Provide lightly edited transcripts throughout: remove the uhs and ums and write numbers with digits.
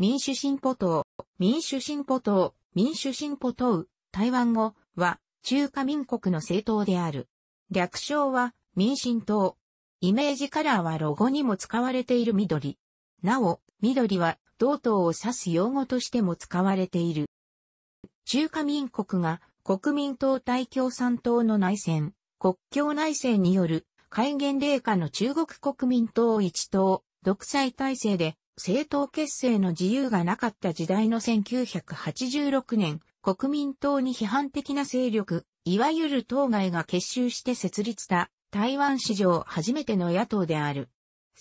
民主進歩党、台湾語は中華民国の政党である。略称は民進党。イメージカラーはロゴにも使われている緑。なお、緑は同党を指す用語としても使われている。中華民国が国民党対共産党の内戦、国共内戦による戒厳令下の中国国民党一党、独裁体制で政党結成の自由がなかった時代の1986年、国民党に批判的な勢力、いわゆる党外が結集して設立した台湾史上初めての野党である。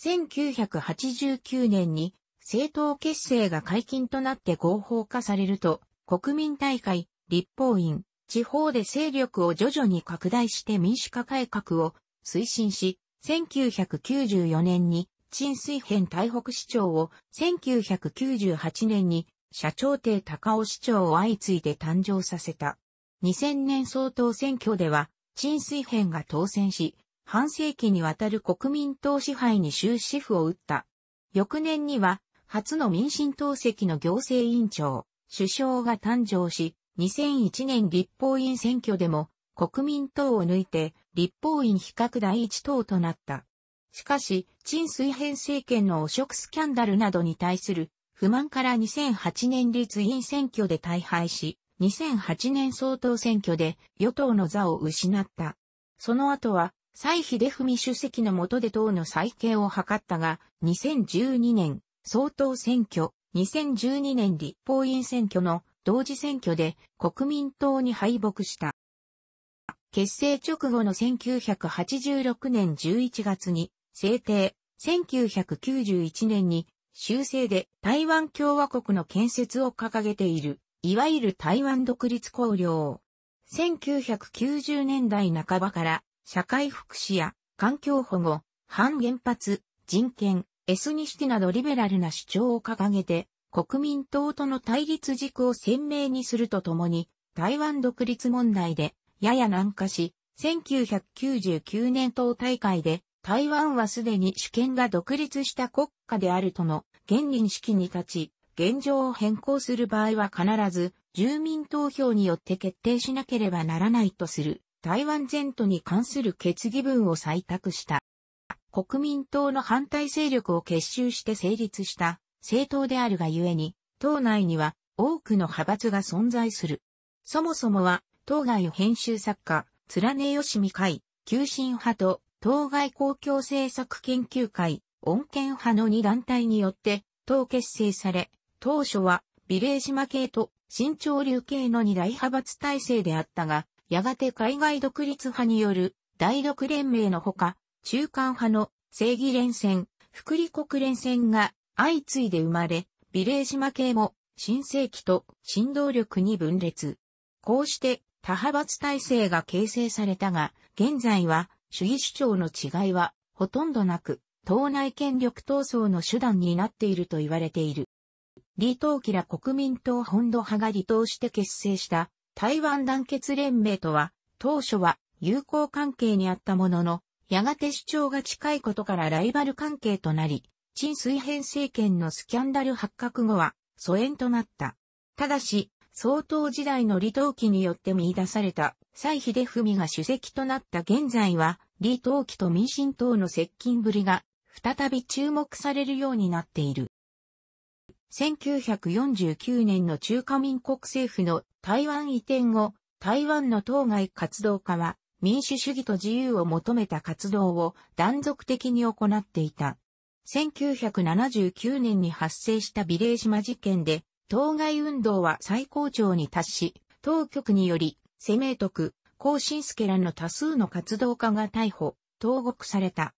1989年に政党結成が解禁となって合法化されると、国民大会、立法院、地方で勢力を徐々に拡大して民主化改革を推進し、1994年に陳水扁台北市長を、1998年に謝長廷高雄市長を相次いで誕生させた。2000年総統選挙では、陳水扁が当選し、半世紀にわたる国民党支配に終止符を打った。翌年には、初の民進党籍の行政委員長、首相が誕生し、2001年立法院選挙でも、国民党を抜いて、立法院比較第一党となった。しかし、陳水扁政権の汚職スキャンダルなどに対する不満から2008年立院選挙で大敗し、2008年総統選挙で与党の座を失った。その後は、蔡英文主席の下で党の再建を図ったが、2012年総統選挙、2012年立法院選挙の同時選挙で国民党に敗北した。結成直後の1986年11月に制定、1991年に修正で台湾共和国の建設を掲げている、いわゆる台湾独立綱領。1990年代半ばから社会福祉や環境保護、反原発、人権、エスニシティなどリベラルな主張を掲げて、国民党との対立軸を鮮明にするとともに、台湾独立問題で、やや軟化し、1999年党大会で、台湾はすでに主権が独立した国家であるとの原認識に立ち、現状を変更する場合は必ず住民投票によって決定しなければならないとする台湾全土に関する決議文を採択した。国民党の反対勢力を結集して成立した政党であるがゆえに、党内には多くの派閥が存在する。そもそもは、党外編集作家、連根義美会、急進派と、党外公共政策研究会、穏健派の2団体によって、党結成され、当初は、美齢島系と、新潮流系の2大派閥体制であったが、やがて海外独立派による、大独連盟のほか、中間派の、正義連戦、福利国連戦が、相次いで生まれ、美齢島系も、新正規と、新動力に分裂。こうして、多派閥体制が形成されたが、現在は主義主張の違いはほとんどなく、党内権力闘争の手段になっていると言われている。李登輝ら国民党本土派が離党して結成した台湾団結連盟とは、当初は友好関係にあったものの、やがて主張が近いことからライバル関係となり、陳水扁政権のスキャンダル発覚後は疎遠となった。ただし、総統時代の李登輝によって見出された蔡英文が主席となった現在は、李登輝と民進党の接近ぶりが再び注目されるようになっている。1949年の中華民国政府の台湾移転後、台湾の党外活動家は民主主義と自由を求めた活動を断続的に行っていた。1979年に発生した美齢島事件で、党外運動は最高潮に達し、当局により、清明徳、江信介らの多数の活動家が逮捕、投獄された。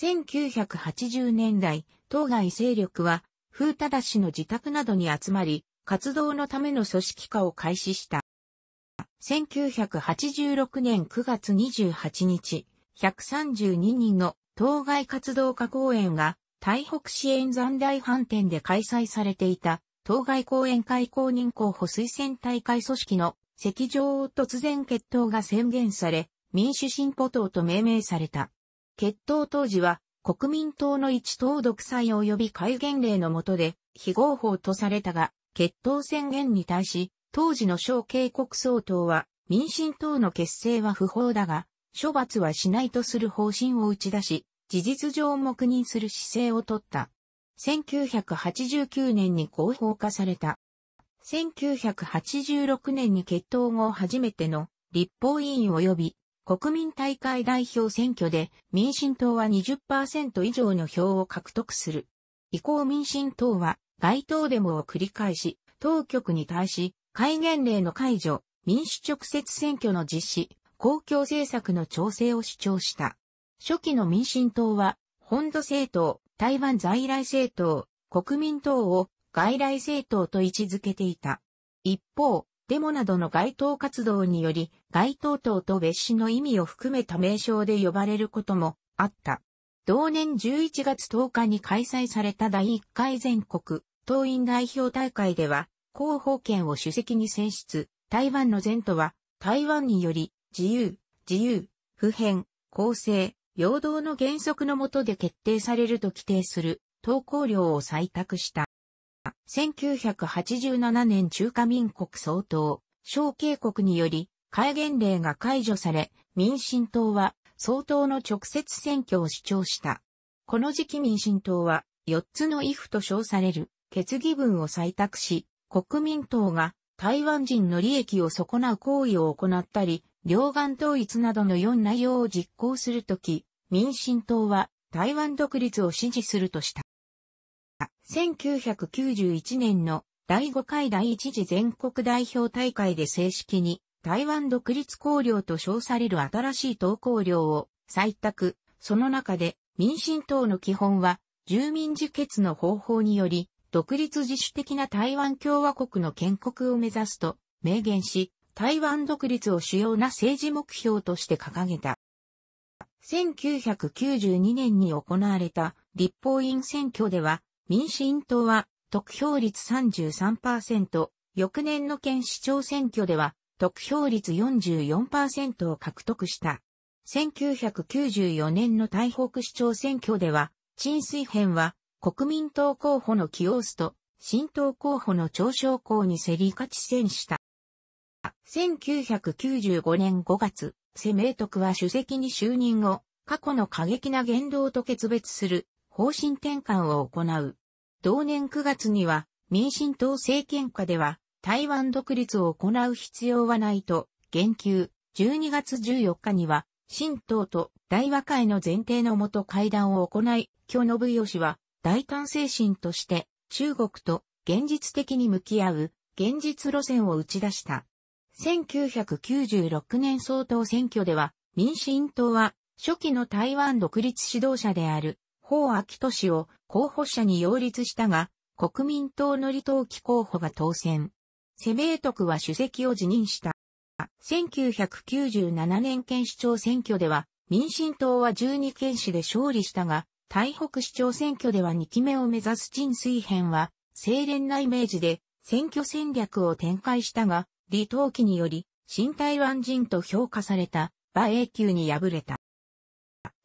1980年代、党外勢力は、傅忠氏の自宅などに集まり、活動のための組織化を開始した。1986年9月28日、132人の党外活動家講演が、台北市円山大飯店で開催されていた。党外後援会公認候補推薦大会組織の席上を突然結党が宣言され、民主進歩党と命名された。結党当時は国民党の一党独裁及び戒厳令の下で非合法とされたが、結党宣言に対し、当時の蒋介国総統は、民進党の結成は不法だが、処罰はしないとする方針を打ち出し、事実上黙認する姿勢をとった。1989年に合法化された。1986年に結党後初めての立法委員及び国民大会代表選挙で民進党は 20% 以上の票を獲得する。以降民進党は街頭デモを繰り返し、当局に対し戒厳令の解除、民主直接選挙の実施、公共政策の調整を主張した。初期の民進党は本土政党、台湾在来政党、国民党を外来政党と位置づけていた。一方、デモなどの街頭活動により、街頭党と別紙の意味を含めた名称で呼ばれることもあった。同年11月10日に開催された第1回全国党員代表大会では、候補権を主席に選出、台湾の前途は、台湾により、自由、不偏、公正、平等の原則の下で決定されると規定する、投稿料を採択した。1987年中華民国総統、蒋介石により、戒厳令が解除され、民進党は総統の直接選挙を主張した。この時期民進党は、4つの異譜と称される、決議文を採択し、国民党が台湾人の利益を損なう行為を行ったり、両岸統一などの4内容を実行するとき、民進党は台湾独立を支持するとした。1991年の第5回第1次全国代表大会で正式に台湾独立綱領と称される新しい党綱領を採択。その中で民進党の基本は住民自決の方法により独立自主的な台湾共和国の建国を目指すと明言し、台湾独立を主要な政治目標として掲げた。1992年に行われた立法院選挙では、民進党は得票率 33%、翌年の県市長選挙では得票率 44% を獲得した。1994年の台北市長選挙では、陳水扁は国民党候補のキオースと新党候補の張昌光に競り勝ち戦した。1995年5月、謝明徳は主席に就任後、過去の過激な言動と決別する。方針転換を行う。同年9月には民進党政権下では台湾独立を行う必要はないと言及。12月14日には新党と大和解の前提のもと会談を行い、許信義は大胆精神として中国と現実的に向き合う現実路線を打ち出した。1996年総統選挙では民進党は初期の台湾独立指導者である彭明敏を候補者に擁立したが、国民党の李登輝候補が当選。謝明徳は主席を辞任した。1997年県市長選挙では、民進党は12県市で勝利したが、台北市長選挙では2期目を目指す陳水扁は、清廉なイメージで選挙戦略を展開したが、李登輝により、新台湾人と評価された馬英九に敗れた。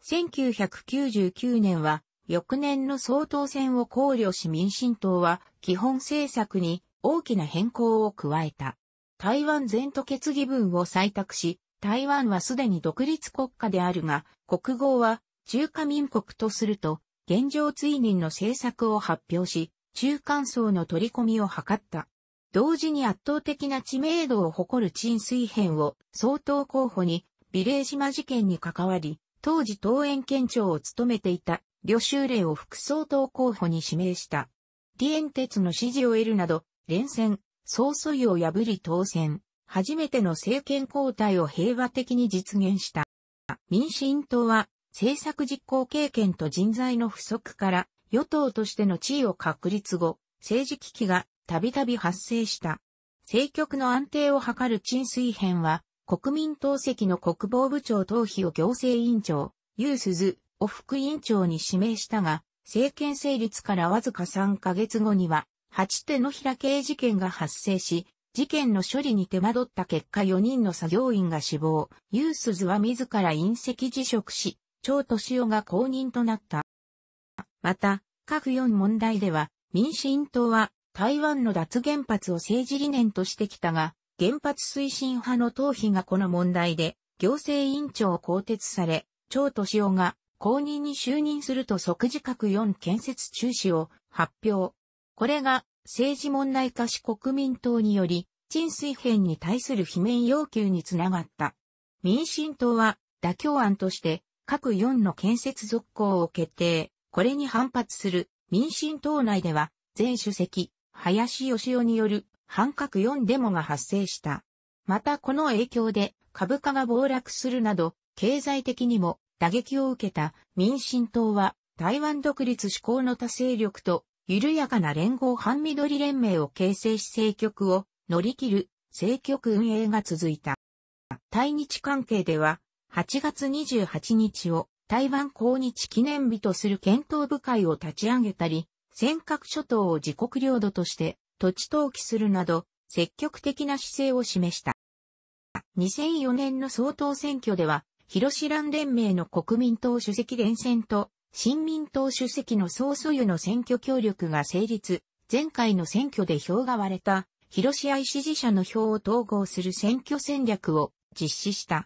1999年は、翌年の総統選を考慮し民進党は、基本政策に大きな変更を加えた。台湾全土決議文を採択し、台湾はすでに独立国家であるが、国号は中華民国とすると、現状追認の政策を発表し、中間層の取り込みを図った。同時に圧倒的な知名度を誇る陳水扁を総統候補に、美齢島事件に関わり、当時桃園県庁を務めていた呂秀玲を副総統候補に指名した。李偃哲の支持を得るなど、連戦、総素を破り当選、初めての政権交代を平和的に実現した。民進党は政策実行経験と人材の不足から与党としての地位を確立後、政治危機がたびたび発生した。政局の安定を図る陳水扁は、国民党籍の国防部長董飛を行政委員長、游錫を副委員長に指名したが、政権成立からわずか3ヶ月後には、8手の平刑事件が発生し、事件の処理に手間取った結果4人の作業員が死亡、游錫は自ら引責辞職し、趙敏雄が後任となった。また、核4問題では、民進党は台湾の脱原発を政治理念としてきたが、原発推進派の党費がこの問題で行政院長を更迭され、趙敏雄が後任に就任すると即時核4建設中止を発表。これが政治問題化し国民党により、陳水扁に対する罷免要求につながった。民進党は妥協案として核4の建設続行を決定。これに反発する民進党内では前主席林芳雄による反核4デモが発生した。またこの影響で株価が暴落するなど経済的にも打撃を受けた民進党は台湾独立志向の他勢力と緩やかな連合反緑連盟を形成し政局を乗り切る政局運営が続いた。対日関係では8月28日を台湾抗日記念日とする検討部会を立ち上げたり、尖閣諸島を自国領土として土地登記するなど積極的な姿勢を示した。2004年の総統選挙では、広志蘭連盟の国民党主席連選と新民党主席の宋楚瑜の選挙協力が成立、前回の選挙で票が割れた。広志派支持者の票を統合する選挙戦略を実施した。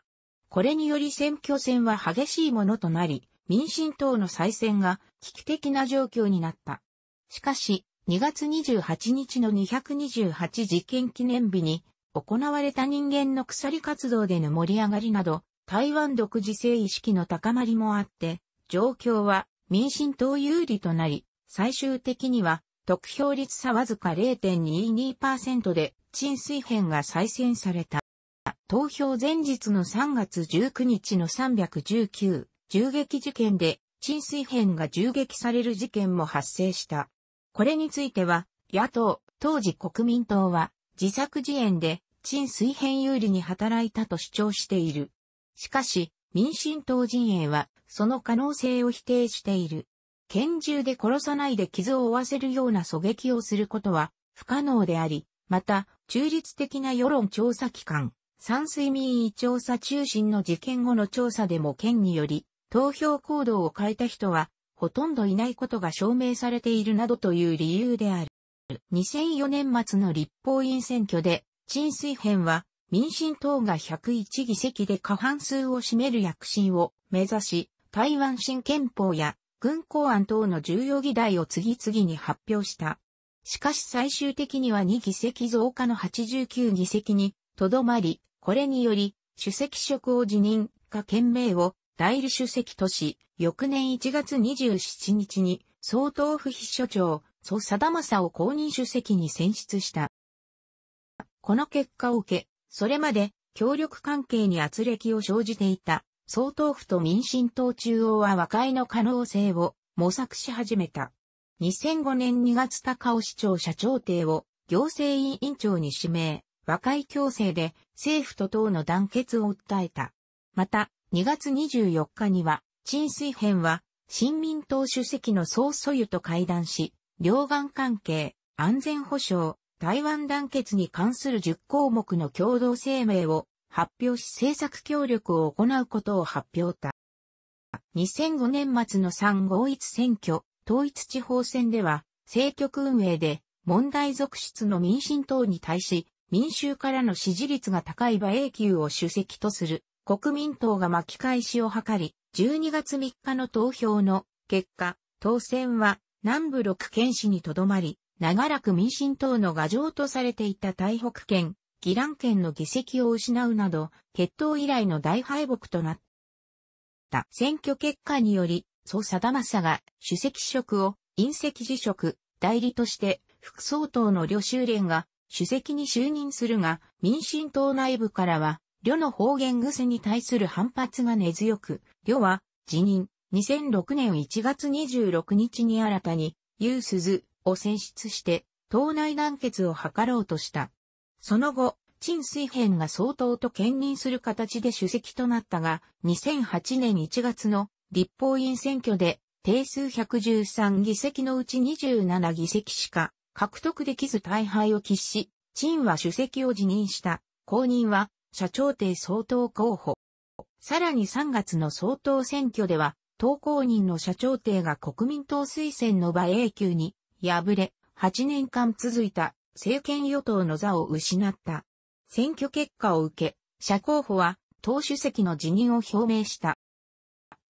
これにより選挙戦は激しいものとなり、民進党の再選が危機的な状況になった。しかし、2月28日の228事件記念日に行われた人間の鎖活動での盛り上がりなど、台湾独自性意識の高まりもあって、状況は民進党有利となり、最終的には、得票率差わずか 0.22% で、陳水扁が再選された。投票前日の3月19日の319銃撃事件で、陳水扁が銃撃される事件も発生した。これについては、野党、当時国民党は、自作自演で、陳水扁有利に働いたと主張している。しかし、民進党陣営は、その可能性を否定している。拳銃で殺さないで傷を負わせるような狙撃をすることは不可能であり、また、中立的な世論調査機関、山水民意調査中心の事件後の調査でも県により、投票行動を変えた人は、ほとんどいないことが証明されているなどという理由である。2004年末の立法院選挙で、陳水扁は、民進党が101議席で過半数を占める躍進を目指し、台湾新憲法や、軍港案等の重要議題を次々に発表した。しかし最終的には2議席増加の89議席にとどまり、これにより、主席職を辞任か県名を代理主席とし、翌年1月27日に総統府秘書長、蘇貞昌を公認主席に選出した。この結果を受け、それまで協力関係に軋轢を生じていた。総統府と民進党中央は和解の可能性を模索し始めた。2005年2月高雄市長社長廷を行政院院長に指名、和解協成で政府と党の団結を訴えた。また、2月24日には、陳水扁は新民党主席の宋楚瑜と会談し、両岸関係、安全保障、台湾団結に関する10項目の共同声明を発表し政策協力を行うことを発表した。2005年末の351選挙、統一地方選では、政局運営で問題続出の民進党に対し、民衆からの支持率が高い馬英九を主席とする国民党が巻き返しを図り、12月3日の投票の結果、当選は南部6県市にとどまり、長らく民進党の牙城とされていた台北県、宜蘭県の議席を失うなど、結党以来の大敗北となった。選挙結果により、蘇貞昌が主席職を引責辞職、代理として副総統の呂秀蓮が主席に就任するが、民進党内部からは、呂の方言癖に対する反発が根強く、呂は辞任、2006年1月26日に新たに、游錫を選出して、党内団結を図ろうとした。その後、陳水扁が総統と兼任する形で主席となったが、2008年1月の立法院選挙で、定数113議席のうち27議席しか獲得できず大敗を喫し、陳は主席を辞任した。後任は、社長廷総統候補。さらに3月の総統選挙では、党公認の社長廷が国民党推薦の馬英九に敗れ、8年間続いた政権与党の座を失った。選挙結果を受け、謝候補は党主席の辞任を表明した。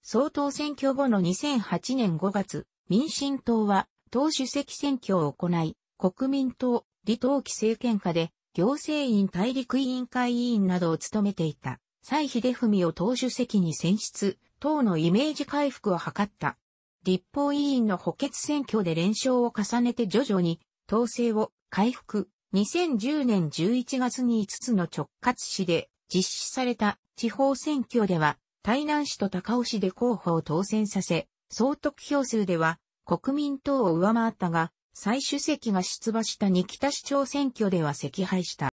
総統選挙後の2008年5月、民進党は党主席選挙を行い、国民党、李登輝政権下で行政院対陸委員会委員などを務めていた、蔡英文を党主席に選出、党のイメージ回復を図った。立法委員の補欠選挙で連勝を重ねて徐々に党勢を回復。2010年11月に5つの直轄市で実施された地方選挙では、台南市と高雄市で候補を当選させ、総得票数では国民党を上回ったが、蔡主席が出馬した仁木田市長選挙では惜敗した。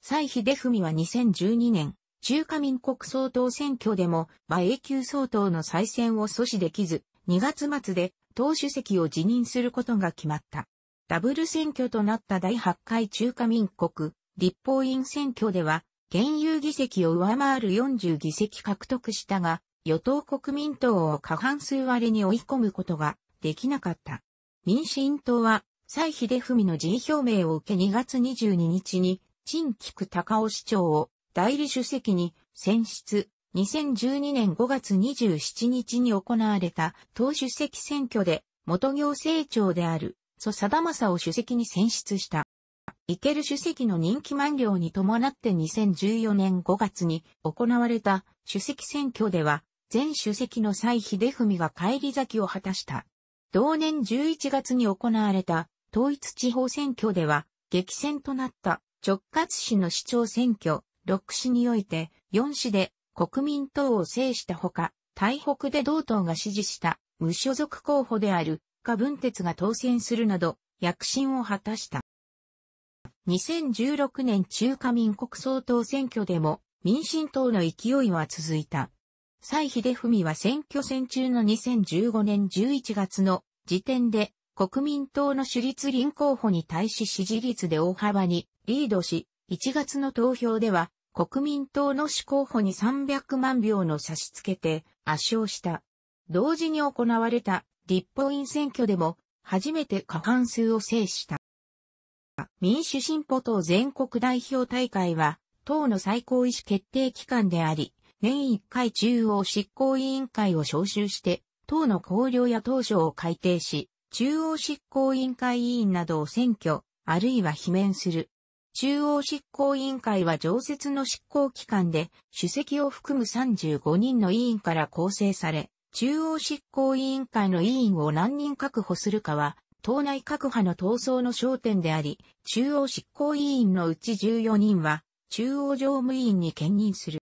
蔡英文は2012年、中華民国総統選挙でも馬英九総統の再選を阻止できず、2月末で党主席を辞任することが決まった。ダブル選挙となった第8回中華民国立法院選挙では、現有議席を上回る40議席獲得したが、与党国民党を過半数割れに追い込むことができなかった。民進党は、蔡英文の辞意表明を受け2月22日に、陳菊孝雄市長を代理主席に選出。2012年5月27日に行われた党主席選挙で、元行政長である蘇貞昌を主席に選出した。池田主席の任期満了に伴って2014年5月に行われた主席選挙では、前主席の蔡英文が返り咲きを果たした。同年11月に行われた統一地方選挙では激戦となった直轄市の市長選挙6市において4市で国民党を制したほか、台北で同党が支持した無所属候補である柯文哲が当選するなど躍進を果たした。2016年中華民国総統選挙でも民進党の勢いは続いた。蔡英文は選挙戦中の2015年11月の時点で国民党の朱立倫候補に対し支持率で大幅にリードし、1月の投票では国民党の朱候補に300万票の差し付けて圧勝した。同時に行われた立法院選挙でも初めて過半数を制した。民主進歩党全国代表大会は党の最高意思決定機関であり、年1回中央執行委員会を招集して、党の綱領や党章を改定し、中央執行委員会委員などを選挙、あるいは罷免する。中央執行委員会は常設の執行機関で、主席を含む35人の委員から構成され、中央執行委員会の委員を何人確保するかは、党内各派の闘争の焦点であり、中央執行委員のうち14人は、中央常務委員に兼任する。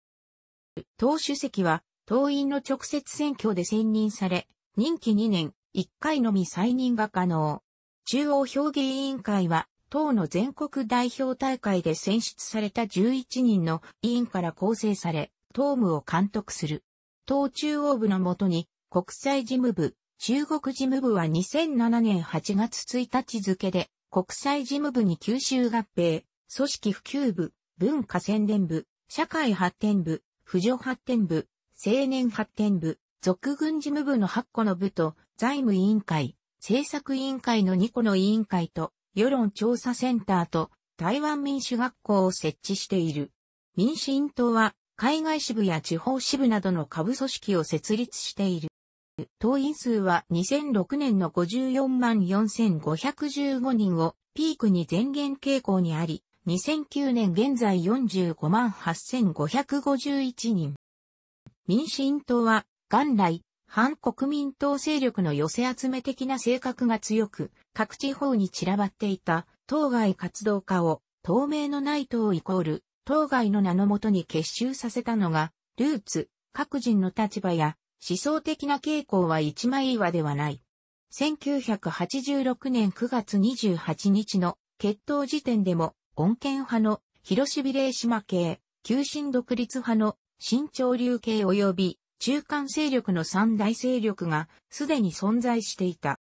党主席は、党員の直接選挙で選任され、任期2年、1回のみ再任が可能。中央評議委員会は、党の全国代表大会で選出された11人の委員から構成され、党務を監督する。党中央部のもとに、国際事務部、中国事務部は2007年8月1日付で、国際事務部に九州合併、組織普及部、文化宣伝部、社会発展部、婦女発展部、青年発展部、俗軍事務部の8個の部と、財務委員会、政策委員会の2個の委員会と、世論調査センターと、台湾民主学校を設置している。民進党は、海外支部や地方支部などの下部組織を設立している。党員数は2006年の544,515人をピークに前減傾向にあり、2009年現在458,551人。民進党は元来反国民党勢力の寄せ集め的な性格が強く、各地方に散らばっていた党外活動家を党名のない党=党外の名のもとに結集させたのがルーツ、各人の立場や思想的な傾向は一枚岩ではない。1986年9月28日の結党時点でも、穏健派の広し比例島系、急進独立派の新潮流系及び中間勢力の三大勢力がすでに存在していた。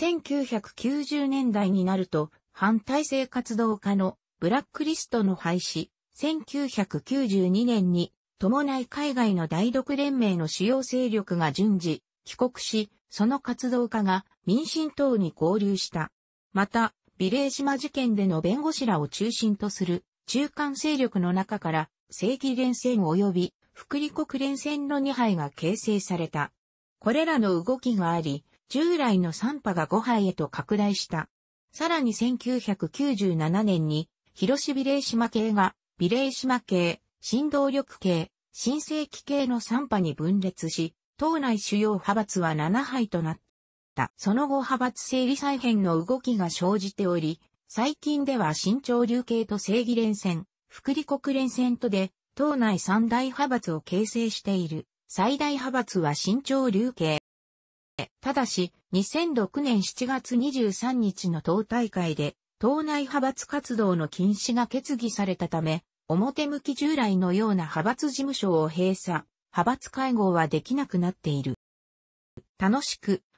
1990年代になると反体制活動家のブラックリストの廃止、1992年に伴い海外の大独連盟の主要勢力が順次帰国し、その活動家が民進党に合流した。また、美齢島事件での弁護士らを中心とする中間勢力の中から正義連戦及び福利国連戦の2派が形成された。これらの動きがあり、従来の3派が5派へと拡大した。さらに1997年に、広美齢島系が、美齢島系、新動力系、新正規系の3派に分裂し、党内主要派閥は7派となった。その後派閥整理再編の動きが生じており、最近では新潮流系と正義連戦、福利国連戦とで、党内三大派閥を形成している。最大派閥は新潮流系。ただし、2006年7月23日の党大会で、党内派閥活動の禁止が決議されたため、表向き従来のような派閥事務所を閉鎖、派閥会合はできなくなっている。楽しく